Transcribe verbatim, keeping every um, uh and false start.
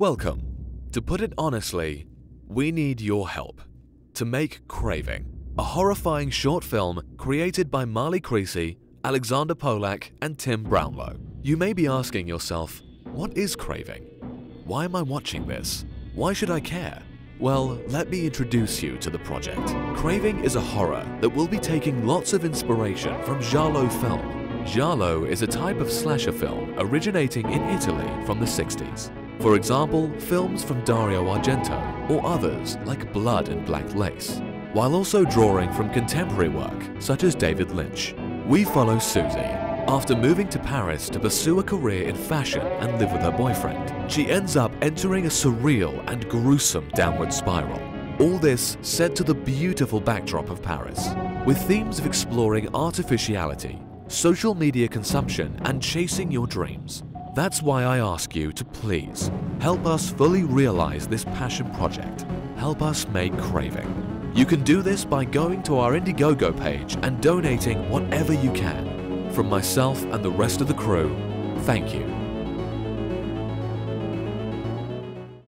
Welcome. To put it honestly, we need your help to make Craving, a horrifying short film created by Marlie Creasey, Alexander Polak, and Tim Brownlow. You may be asking yourself, what is Craving? Why am I watching this? Why should I care? Well, let me introduce you to the project. Craving is a horror that will be taking lots of inspiration from giallo film. Giallo is a type of slasher film originating in Italy from the sixties. For example, films from Dario Argento or others like Blood and Black Lace, while also drawing from contemporary work such as David Lynch. We follow Susie. After moving to Paris to pursue a career in fashion and live with her boyfriend, she ends up entering a surreal and gruesome downward spiral. All this set to the beautiful backdrop of Paris, with themes of exploring artificiality, social media consumption, and chasing your dreams. That's why I ask you to please help us fully realize this passion project. Help us make Craving. You can do this by going to our Indiegogo page and donating whatever you can. From myself and the rest of the crew, thank you.